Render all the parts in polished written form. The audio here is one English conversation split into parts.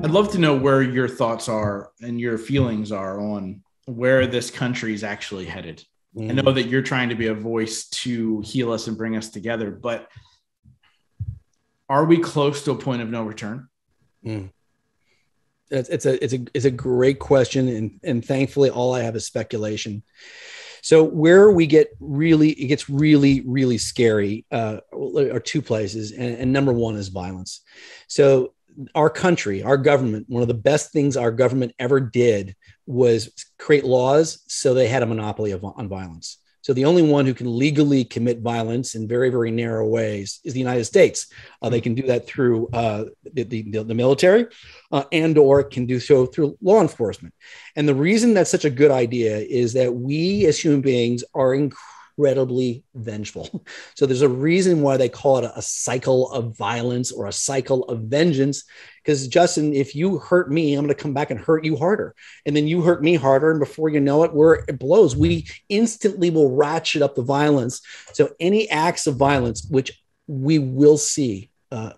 I'd love to know where your thoughts are and your feelings are on where this country is actually headed. I know that you're trying to be a voice to heal us and bring us together, but are we close to a point of no return? It's a great question. And thankfully all I have is speculation. So where we get really, it gets really, really scary are two places. And number one is violence. So our country, our government, one of the best things our government ever did was create laws. So they had a monopoly on violence. So the only one who can legally commit violence in very, very narrow ways is the United States. They can do that through the military and or can do so through law enforcement. And the reason that's such a good idea is that we as human beings are incredibly vengeful. So there's a reason why they call it a cycle of violence or a cycle of vengeance. Because Justin, if you hurt me, I'm going to come back and hurt you harder. And then you hurt me harder. And before you know it, it blows. We instantly will ratchet up the violence. So any acts of violence, which we will see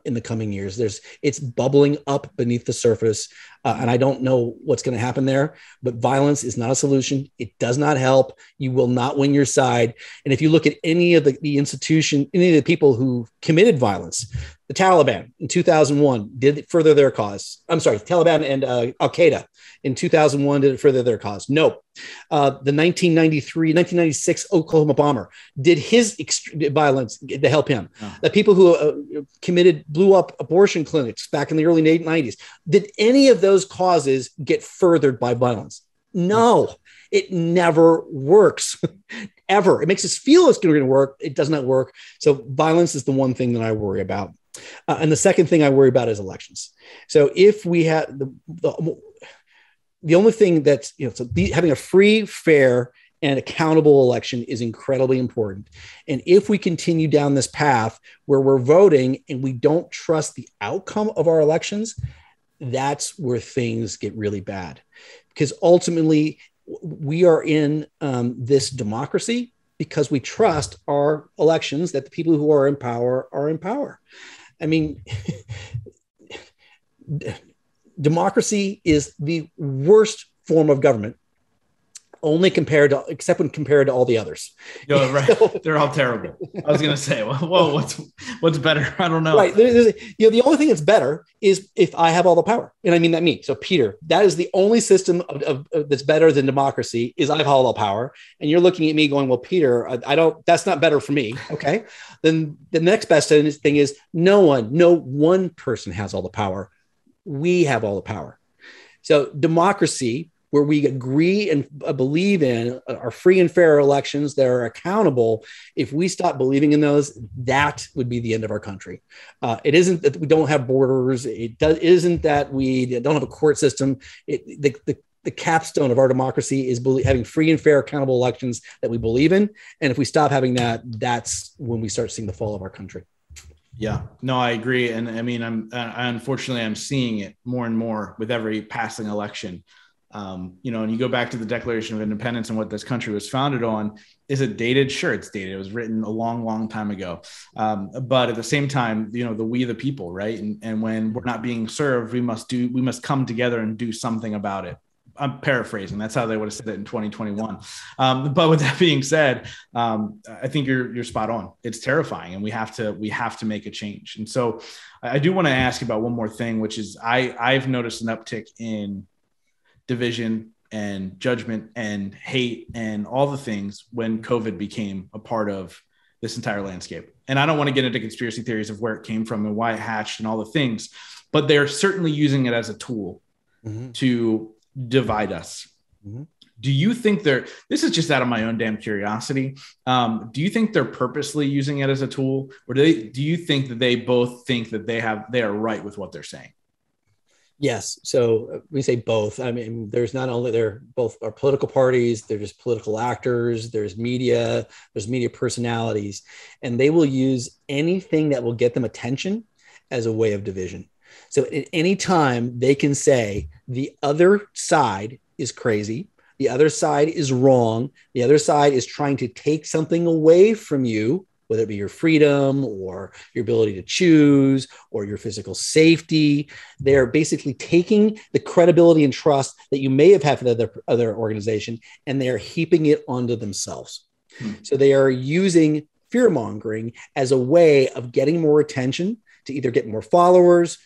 in the coming years, it's bubbling up beneath the surface. And I don't know what's going to happen there, but violence is not a solution. It does not help. You will not win your side. And if you look at any of the institution, any of the people who committed violence, the Taliban in 2001 did further their cause. I'm sorry, Taliban and Al-Qaeda in 2001 did it further their cause. No. The 1996 Oklahoma bomber did his violence to help him. Oh. The people who blew up abortion clinics back in the early 90s, did any of those causes get furthered by violence? No, it never works. Ever. It makes us feel it's going to work. It does not work. So violence is the one thing that I worry about. And the second thing I worry about is elections. So if we have the only thing that's, having a free, fair, and accountable election is incredibly important. And if we continue down this path where we're voting and we don't trust the outcome of our elections, that's where things get really bad. Because ultimately, we are in this democracy because we trust our elections, that the people who are in power are in power. I mean, democracy is the worst form of government, except when compared to all the others. Yo, right. So, they're all terrible. I was going to say, whoa, what's better? I don't know. Right. The only thing that's better is if I have all the power. And I mean that me. So Peter, that is the only system that's better than democracy is I have all the power. And you're looking at me going, well, Peter, that's not better for me. Okay. Then the next best thing is no one person has all the power. We have all the power. So democracy, where we agree and believe in our free and fair elections that are accountable. If we stop believing in those, that would be the end of our country. It isn't that we don't have borders. It isn't that we don't have a court system. The capstone of our democracy is having free and fair, accountable elections that we believe in. And if we stop having that, that's when we start seeing the fall of our country. Yeah, no, I agree. And I mean, unfortunately, I'm seeing it more and more with every passing election. And you go back to the Declaration of Independence and what this country was founded on. Is it dated? Sure, it's dated. It was written a long, long time ago. But at the same time, we the people, right? And when we're not being served, we must come together and do something about it. I'm paraphrasing. That's how they would have said it in 2021. But with that being said, I think you're spot on. It's terrifying, and we have to make a change. And so, I do want to ask about one more thing, which is I've noticed an uptick in division and judgment and hate and all the things when COVID became a part of this entire landscape. And I don't want to get into conspiracy theories of where it came from and why it hatched and all the things, but they're certainly using it as a tool to divide us. Mm-hmm. Do you think this is just out of my own damn curiosity. Do you think they're purposely using it as a tool, or do you think that they both think that they are right with what they're saying? Yes. So we say both. I mean, they're both our political parties. They're just political actors. There's media. There's media personalities. And they will use anything that will get them attention as a way of division. So at any time they can say the other side is crazy. The other side is wrong. The other side is trying to take something away from you. whether it be your freedom or your ability to choose or your physical safety. They're basically taking the credibility and trust that you may have had for the other organization, and they're heaping it onto themselves. Mm-hmm. So they are using fear-mongering as a way of getting more attention to either get more followers,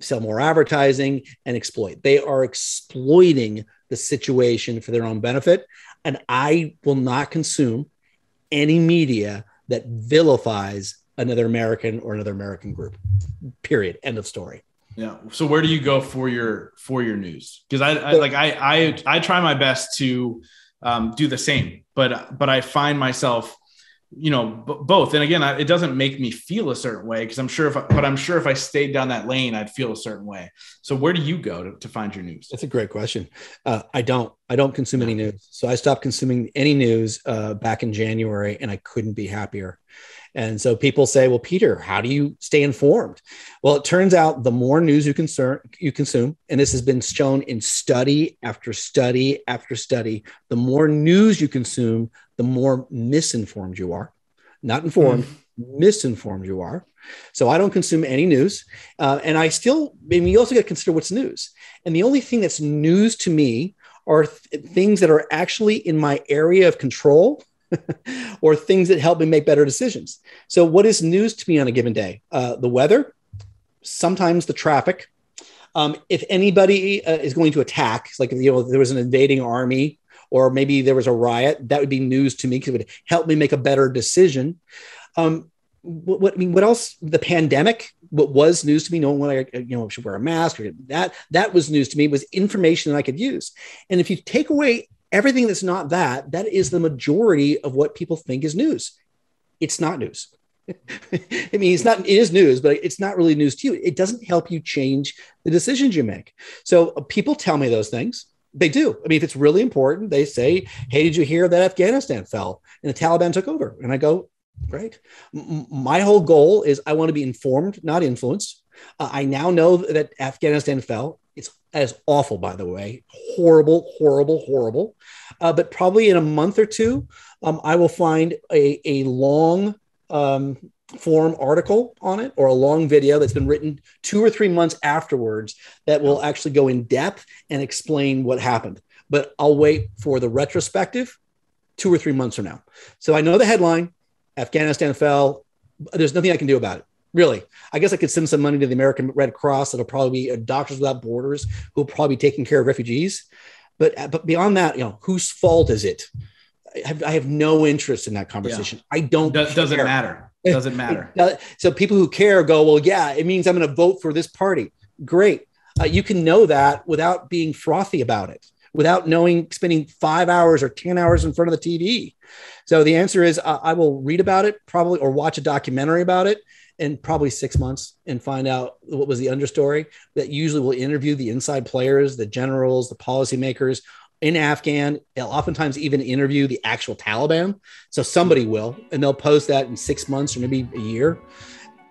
sell more advertising, and exploit. They are exploiting the situation for their own benefit. And I will not consume any media that vilifies another American or another American group, period. End of story. Yeah. So where do you go for your news? Because I try my best to do the same, but I find myself, both. And again, it doesn't make me feel a certain way, because I'm sure if I stayed down that lane, I'd feel a certain way. So where do you go to find your news? That's a great question. I don't consume any news. So I stopped consuming any news back in January, and I couldn't be happier. And so people say, well, Peter, how do you stay informed? Well, it turns out the more news you consume, and this has been shown in study after study after study, the more news you consume, the more misinformed you are. Not informed, misinformed you are. So I don't consume any news. And you also got to consider what's news. And the only thing that's news to me are things that are actually in my area of control, or things that help me make better decisions. So what is news to me on a given day? The weather, sometimes the traffic. If anybody is going to attack, it's like, there was an invading army, or maybe there was a riot, that would be news to me because it would help me make a better decision. What else? The pandemic, what was news to me, knowing when I should wear a mask, or that was news to me. It was information that I could use. And if you take away everything that's not that is the majority of what people think is news. It's not news. I mean, it is news, but it's not really news to you. It doesn't help you change the decisions you make. So people tell me those things. They do. I mean, if it's really important, they say, hey, did you hear that Afghanistan fell and the Taliban took over? And I go, great. My whole goal is I want to be informed, not influenced. I now know that Afghanistan fell. That is awful, by the way. Horrible, horrible, horrible. But probably in a month or two, I will find a long form article on it, or a long video that's been written 2 or 3 months afterwards that will actually go in depth and explain what happened. But I'll wait for the retrospective 2 or 3 months from now. So I know the headline, Afghanistan fell. There's nothing I can do about it. Really, I guess I could send some money to the American Red Cross. It'll probably be Doctors Without Borders who'll probably be taking care of refugees. But beyond that, whose fault is it? I have no interest in that conversation. Yeah. I don't. Doesn't matter. Doesn't matter. So people who care go, well, yeah, it means I'm going to vote for this party. Great. You can know that without being frothy about it, without spending 5 hours or 10 hours in front of the TV. So the answer is I will read about it probably, or watch a documentary about it in probably 6 months, and find out what was the understory. That usually will interview the inside players, the generals, the policymakers in Afghan. They'll oftentimes even interview the actual Taliban. So somebody will, and they'll post that in 6 months or maybe a year.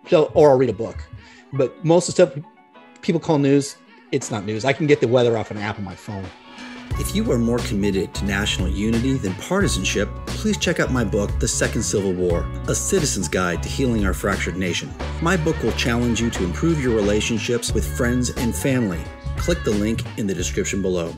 So, or I'll read a book. But most of the stuff people call news, it's not news. I can get the weather off an app on my phone. If you are more committed to national unity than partisanship, please check out my book, The Second Civil War, A Citizen's Guide to Healing Our Fractured Nation. My book will challenge you to improve your relationships with friends and family. Click the link in the description below.